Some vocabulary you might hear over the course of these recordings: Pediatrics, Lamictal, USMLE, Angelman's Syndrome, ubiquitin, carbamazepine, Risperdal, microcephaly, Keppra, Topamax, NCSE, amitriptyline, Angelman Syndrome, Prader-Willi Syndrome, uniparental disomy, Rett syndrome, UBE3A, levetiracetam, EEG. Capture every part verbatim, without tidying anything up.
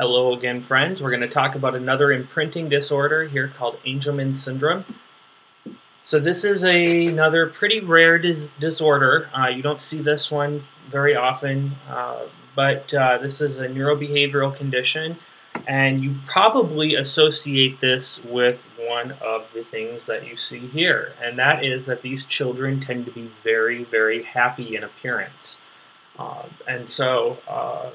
Hello again, friends. We're going to talk about another imprinting disorder here called Angelman Syndrome. So this is a, another pretty rare dis disorder. Uh, you don't see this one very often, uh, but uh, this is a neurobehavioral condition, and you probably associate this with one of the things that you see here, and that is that these children tend to be very, very happy in appearance. Uh, and so uh,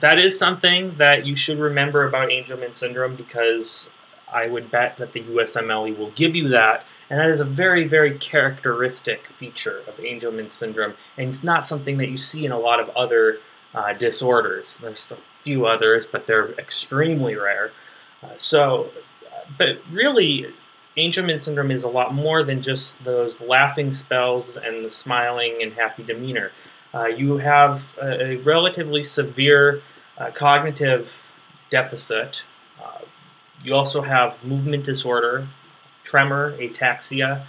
that is something that you should remember about Angelman Syndrome, because I would bet that the U S M L E will give you that, and that is a very, very characteristic feature of Angelman Syndrome, and it's not something that you see in a lot of other uh, disorders. There's a few others, but they're extremely rare. Uh, so, but really, Angelman Syndrome is a lot more than just those laughing spells and the smiling and happy demeanor. Uh, you have a, a relatively severe uh, cognitive deficit. Uh, you also have movement disorder, tremor, ataxia,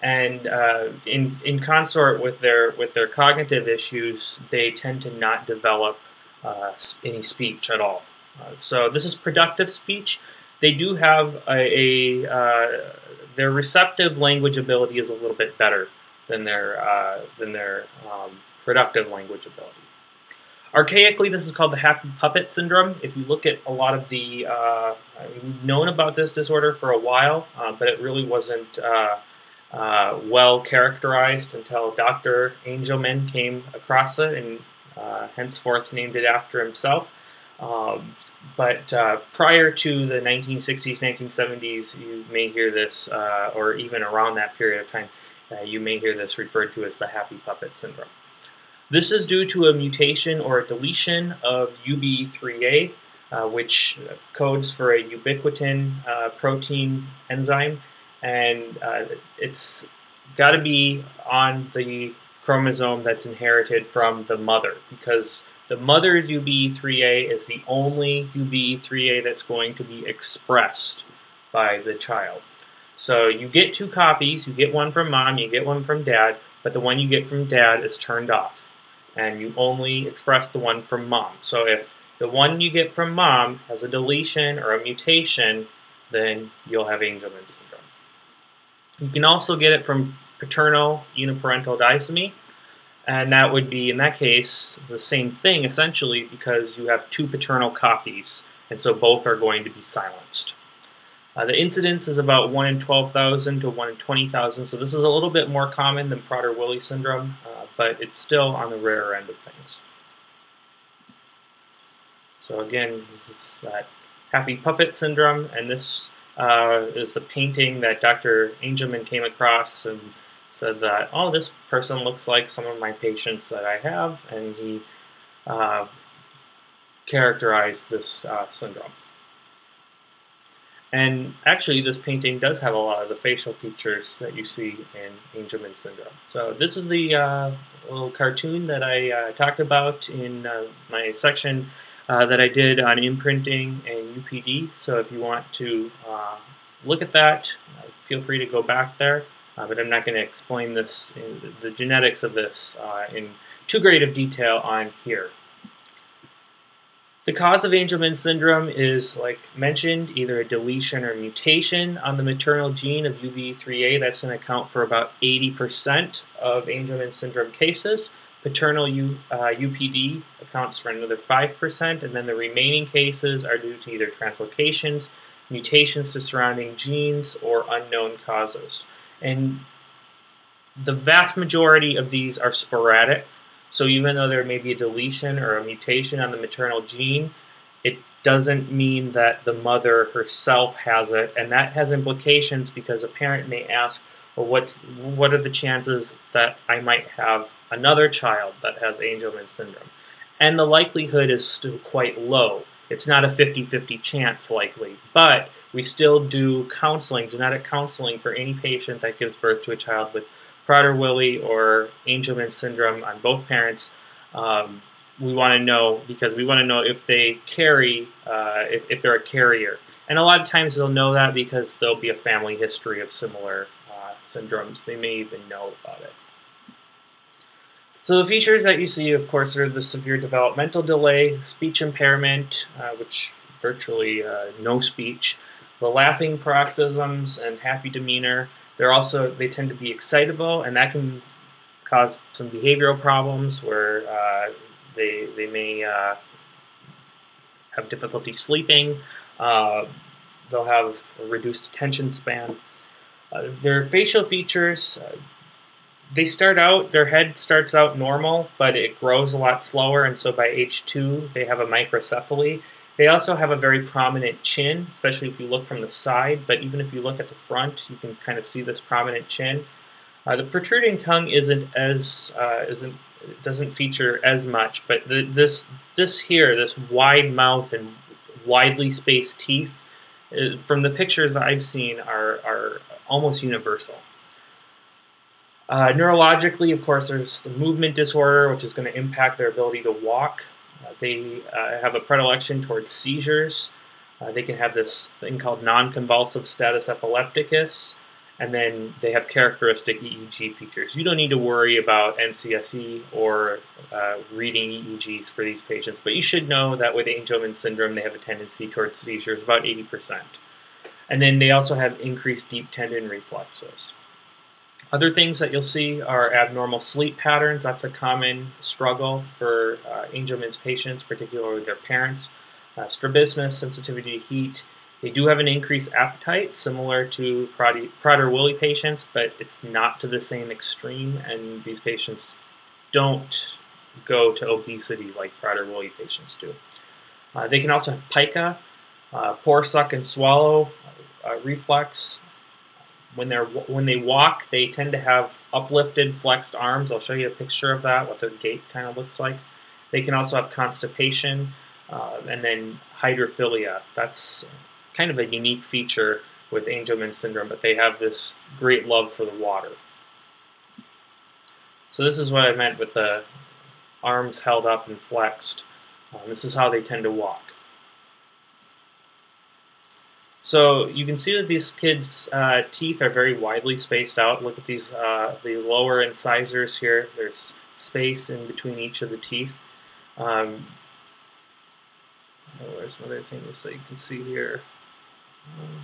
and uh, in in consort with their with their cognitive issues, they tend to not develop uh, any speech at all. Uh, so this is productive speech. They do have a, a uh, their receptive language ability is a little bit better than their uh, than their um, productive language ability. Archaically, this is called the happy puppet syndrome. If you look at a lot of the, uh, we've known about this disorder for a while, uh, but it really wasn't uh, uh, well characterized until Doctor Angelman came across it and uh, henceforth named it after himself. Um, but uh, prior to the nineteen sixties, nineteen seventies, you may hear this, uh, or even around that period of time, uh, you may hear this referred to as the happy puppet syndrome. This is due to a mutation or a deletion of U B E three A, uh, which codes for a ubiquitin uh, protein enzyme, and uh, it's got to be on the chromosome that's inherited from the mother, because the mother's U B E three A is the only U B E three A that's going to be expressed by the child. So you get two copies, you get one from mom, you get one from dad, but the one you get from dad is turned off, and you only express the one from mom. So if the one you get from mom has a deletion or a mutation, then you'll have Angelman syndrome. You can also get it from paternal uniparental disomy, and that would be, in that case, the same thing essentially, because you have two paternal copies, and so both are going to be silenced. Uh, the incidence is about one in twelve thousand to one in twenty thousand, so this is a little bit more common than Prader-Willi syndrome, uh, but it's still on the rarer end of things. So again, this is that happy puppet syndrome, and this uh, is the painting that Doctor Angelman came across and said that, oh, this person looks like some of my patients that I have, and he uh, characterized this uh, syndrome. And actually, this painting does have a lot of the facial features that you see in Angelman syndrome. So this is the uh, little cartoon that I uh, talked about in uh, my section uh, that I did on imprinting and U P D. So if you want to uh, look at that, uh, feel free to go back there. Uh, but I'm not going to explain this, in the genetics of this, uh, in too great of detail on here. The cause of Angelman syndrome is, like mentioned, either a deletion or mutation on the maternal gene of U B E three A. That's going to account for about eighty percent of Angelman syndrome cases. Paternal U, uh, U P D accounts for another five percent, and then the remaining cases are due to either translocations, mutations to surrounding genes, or unknown causes. And the vast majority of these are sporadic. So even though there may be a deletion or a mutation on the maternal gene, it doesn't mean that the mother herself has it, and that has implications because a parent may ask, well, what's, what are the chances that I might have another child that has Angelman syndrome? And the likelihood is still quite low. It's not a fifty fifty chance likely, but we still do counseling, genetic counseling, for any patient that gives birth to a child with Prader-Willi or Angelman syndrome on both parents. Um, we want to know, because we want to know if they carry, uh, if, if they're a carrier. And a lot of times they'll know that because there'll be a family history of similar uh, syndromes. They may even know about it. So the features that you see, of course, are the severe developmental delay, speech impairment, uh, which virtually uh, no speech. The laughing paroxysms and happy demeanor, they're also, they tend to be excitable, and that can cause some behavioral problems where uh, they, they may uh, have difficulty sleeping. Uh, they'll have a reduced attention span. Uh, their facial features, uh, they start out, their head starts out normal, but it grows a lot slower, and so by age two, they have a microcephaly. They also have a very prominent chin, especially if you look from the side, but even if you look at the front, you can kind of see this prominent chin. Uh, the protruding tongue isn't as, uh, isn't, doesn't feature as much, but the, this, this here, this wide mouth and widely spaced teeth, uh, from the pictures I've seen, are, are almost universal. Uh, neurologically, of course, there's the movement disorder, which is going to impact their ability to walk. Uh, they uh, have a predilection towards seizures. Uh, they can have this thing called non-convulsive status epilepticus, and then they have characteristic E E G features. You don't need to worry about N C S E or uh, reading E E Gs for these patients, but you should know that with Angelman syndrome, they have a tendency towards seizures, about eighty percent. And then they also have increased deep tendon reflexes. Other things that you'll see are abnormal sleep patterns. That's a common struggle for uh, Angelman's patients, particularly their parents. Uh, strabismus, sensitivity to heat. They do have an increased appetite, similar to Prader-Willi patients, but it's not to the same extreme, and these patients don't go to obesity like Prader-Willi patients do. Uh, they can also have pica, uh, poor suck and swallow uh, reflex. When, they're, when they walk, they tend to have uplifted, flexed arms. I'll show you a picture of that, what their gait kind of looks like. They can also have constipation, uh, and then hydrophilia. That's kind of a unique feature with Angelman syndrome, but they have this great love for the water. So this is what I meant with the arms held up and flexed. Um, this is how they tend to walk. So you can see that these kids' uh, teeth are very widely spaced out. Look at these uh, the lower incisors here. There's space in between each of the teeth. Um, oh, there's another thing that you can see here. Um,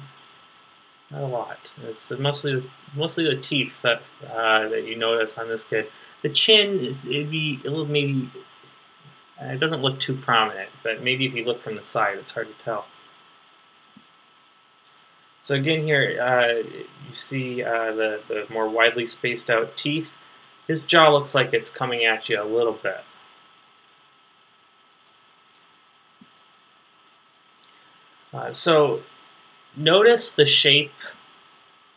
not a lot. It's the, mostly mostly the teeth that uh, that you notice on this kid. The chin, it's, it'd be it'll maybe it doesn't look too prominent, but maybe if you look from the side, it's hard to tell. So again here, uh, you see uh, the, the more widely spaced out teeth. His jaw looks like it's coming at you a little bit. Uh, so notice the shape.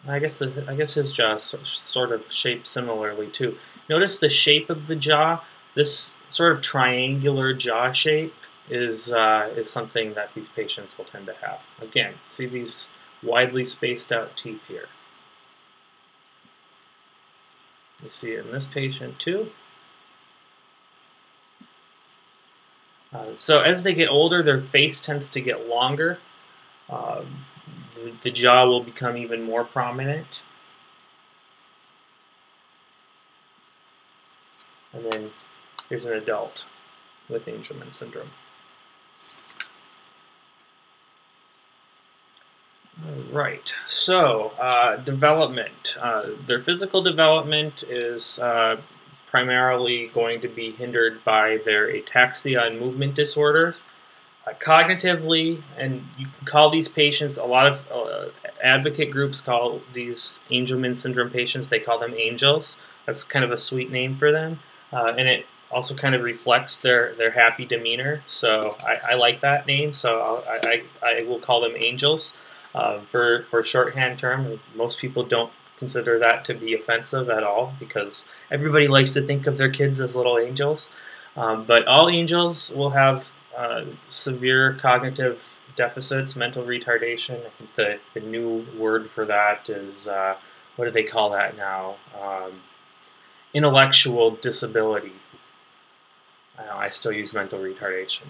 I guess, the, I guess his jaw is sort of shaped similarly too. Notice the shape of the jaw. This sort of triangular jaw shape is, uh, is something that these patients will tend to have. Again, see these widely spaced out teeth here. You see it in this patient too. Uh, so as they get older, their face tends to get longer. Uh, the, the jaw will become even more prominent. And then here's an adult with Angelman syndrome. Right, so uh, development. Uh, their physical development is uh, primarily going to be hindered by their ataxia and movement disorders. Uh, cognitively, and you can call these patients, a lot of uh, advocate groups call these Angelman syndrome patients, they call them angels. That's kind of a sweet name for them. Uh, and it also kind of reflects their, their happy demeanor. So I, I like that name, so I'll, I, I, I will call them angels. Uh, for, for shorthand term, most people don't consider that to be offensive at all because everybody likes to think of their kids as little angels. Um, but all angels will have uh, severe cognitive deficits, mental retardation. I think the, the new word for that is, uh, what do they call that now? Um, intellectual disability. I know, I still use mental retardation.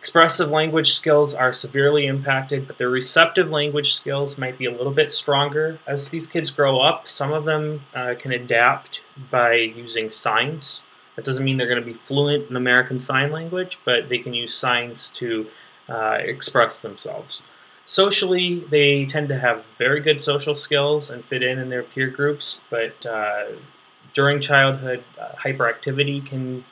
Expressive language skills are severely impacted, but their receptive language skills might be a little bit stronger. As these kids grow up, some of them uh, can adapt by using signs. That doesn't mean they're going to be fluent in American Sign Language, but they can use signs to uh, express themselves. Socially, they tend to have very good social skills and fit in in their peer groups, but uh, during childhood, uh, hyperactivity can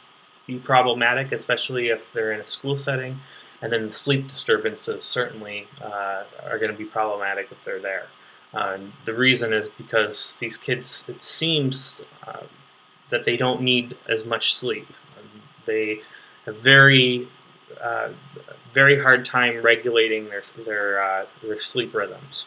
be problematic, especially if they're in a school setting, and then sleep disturbances certainly uh, are going to be problematic if they're there. Uh, the reason is because these kids, it seems uh, that they don't need as much sleep. Um, they have very, uh, very hard time regulating their, their, uh, their sleep rhythms.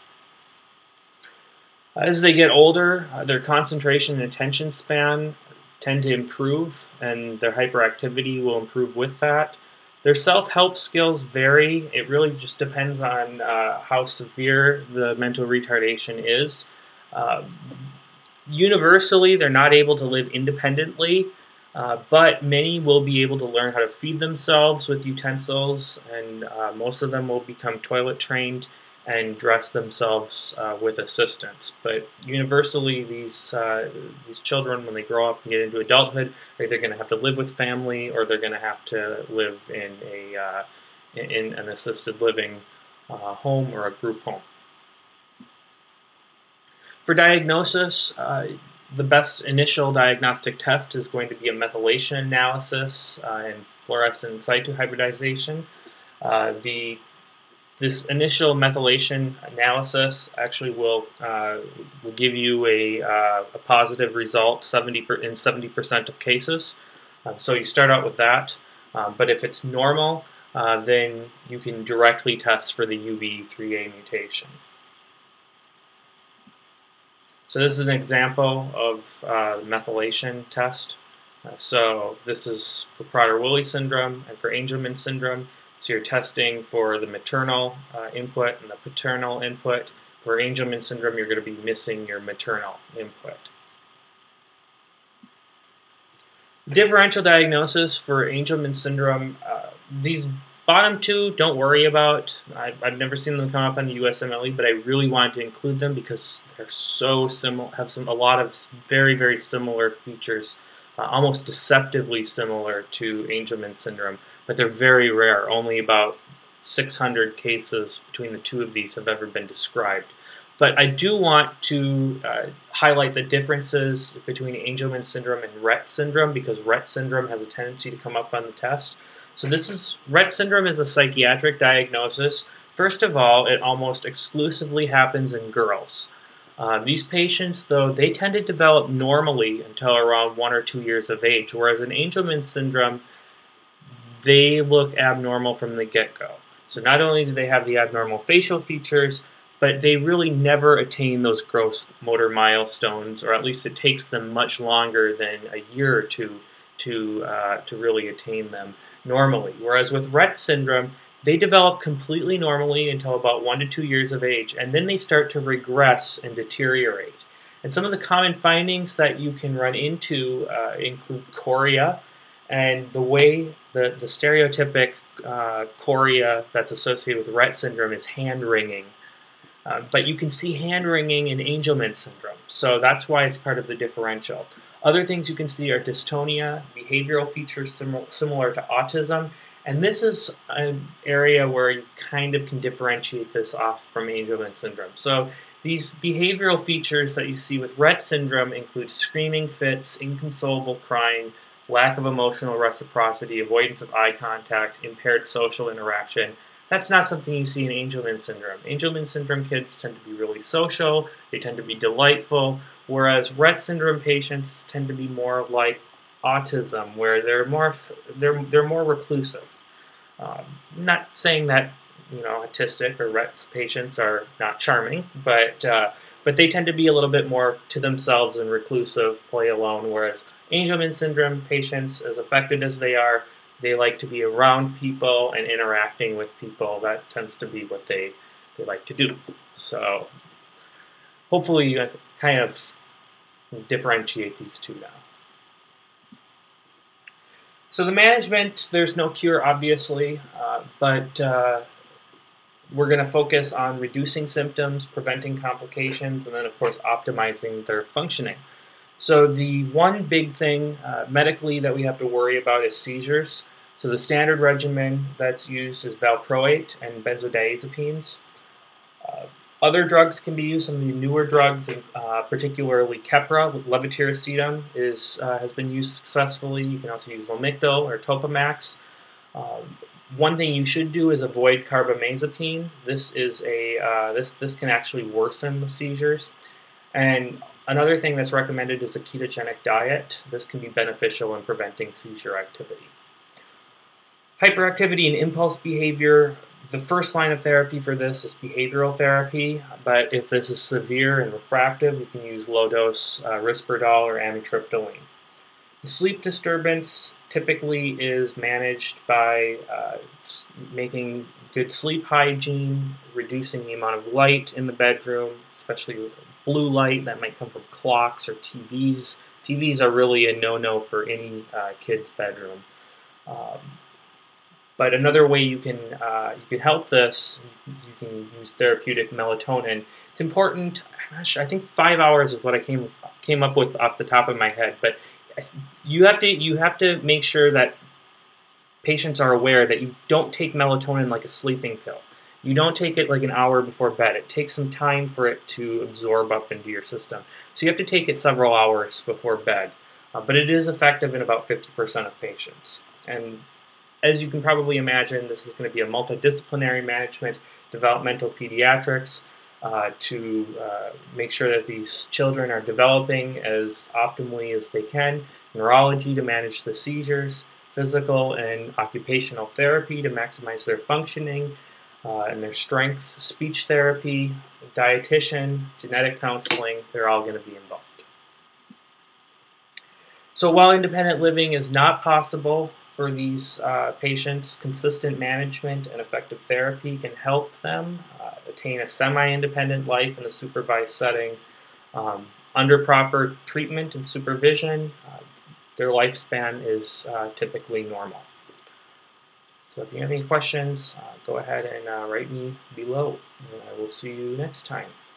As they get older, uh, their concentration and attention span tend to improve, and their hyperactivity will improve with that. Their self-help skills vary. It really just depends on uh, how severe the mental retardation is. Uh, universally, they're not able to live independently, uh, but many will be able to learn how to feed themselves with utensils, and uh, most of them will become toilet trained and dress themselves uh, with assistance. But universally, these uh, these children, when they grow up and get into adulthood, are either going to have to live with family, or they're going to have to live in a uh, in an assisted living uh, home or a group home. For diagnosis, uh, the best initial diagnostic test is going to be a methylation analysis uh, and fluorescent in situ hybridization. Uh, the This initial methylation analysis actually will uh, will give you a, uh, a positive result seventy per in seventy percent of cases. Uh, so you start out with that, uh, but if it's normal, uh, then you can directly test for the U B E three A mutation. So this is an example of uh, methylation test. Uh, so this is for Prader-Willi syndrome and for Angelman syndrome. So you're testing for the maternal uh, input and the paternal input. For Angelman syndrome, you're going to be missing your maternal input. Differential diagnosis for Angelman syndrome, uh, these bottom two don't worry about. I, I've never seen them come up on the U S M L E, but I really wanted to include them because they're so similar, have some a lot of very, very similar features, uh, almost deceptively similar to Angelman syndrome. But they're very rare. Only about six hundred cases between the two of these have ever been described. But I do want to uh, highlight the differences between Angelman syndrome and Rett syndrome, because Rett syndrome has a tendency to come up on the test. So this is Rett syndrome is a psychiatric diagnosis. First of all, it almost exclusively happens in girls. Uh, these patients, though, they tend to develop normally until around one or two years of age, whereas in Angelman syndrome, they look abnormal from the get-go. So not only do they have the abnormal facial features, but they really never attain those gross motor milestones, or at least it takes them much longer than a year or two to, uh, to really attain them normally. Whereas with Rett syndrome, they develop completely normally until about one to two years of age, and then they start to regress and deteriorate. And some of the common findings that you can run into uh, include chorea, and the way the, the stereotypic uh, chorea that's associated with Rett syndrome is hand-wringing. Uh, but you can see hand-wringing in Angelman syndrome, so that's why it's part of the differential. Other things you can see are dystonia, behavioral features sim similar to autism, and this is an area where you kind of can differentiate this off from Angelman syndrome. So these behavioral features that you see with Rett syndrome include screaming fits, inconsolable crying, lack of emotional reciprocity, avoidance of eye contact, impaired social interaction. That's not something you see in Angelman syndrome. Angelman syndrome kids tend to be really social, they tend to be delightful, whereas Rett syndrome patients tend to be more like autism, where they're more, they're, they're more reclusive. Um, I'm not saying that, you know, autistic or Rett patients are not charming, but, uh, but they tend to be a little bit more to themselves and reclusive, play alone, whereas Angelman syndrome patients, as affected as they are, they like to be around people and interacting with people. That tends to be what they, they like to do. So hopefully you kind of differentiate these two now. So the management, there's no cure, obviously, uh, but uh, we're going to focus on reducing symptoms, preventing complications, and then, of course, optimizing their functioning. So the one big thing uh, medically that we have to worry about is seizures. So the standard regimen that's used is valproate and benzodiazepines. Uh, other drugs can be used. Some of the newer drugs, uh, particularly Keppra, levetiracetam is uh, has been used successfully. You can also use Lamictal or Topamax. Um, one thing you should do is avoid carbamazepine. This is a uh, this this can actually worsen the seizures. And another thing that's recommended is a ketogenic diet. This can be beneficial in preventing seizure activity. Hyperactivity and impulse behavior. The first line of therapy for this is behavioral therapy, but if this is severe and refractive, we can use low-dose uh, Risperdal or amitriptyline. The sleep disturbance typically is managed by uh, making good sleep hygiene, reducing the amount of light in the bedroom, especially blue light that might come from clocks or T Vs. T Vs are really a no-no for any uh, kid's bedroom. Um, But another way you can uh, you can help this, you can use therapeutic melatonin. It's important. Gosh, I think five hours is what I came came up with off the top of my head. But you have to you have to make sure that patients are aware that you don't take melatonin like a sleeping pill. You don't take it like an hour before bed. It takes some time for it to absorb up into your system. So you have to take it several hours before bed. Uh, but it is effective in about fifty percent of patients. And as you can probably imagine, this is going to be a multidisciplinary management, developmental pediatrics, uh, to uh, make sure that these children are developing as optimally as they can, neurology to manage the seizures, physical and occupational therapy to maximize their functioning uh, and their strength, speech therapy, dietitian, genetic counseling, they're all going to be involved. So while independent living is not possible for these uh, patients, consistent management and effective therapy can help them uh, attain a semi-independent life in a supervised setting. Um, under proper treatment and supervision, uh, their lifespan is uh, typically normal. So if you have any questions, uh, go ahead and uh, write me below, and I will see you next time.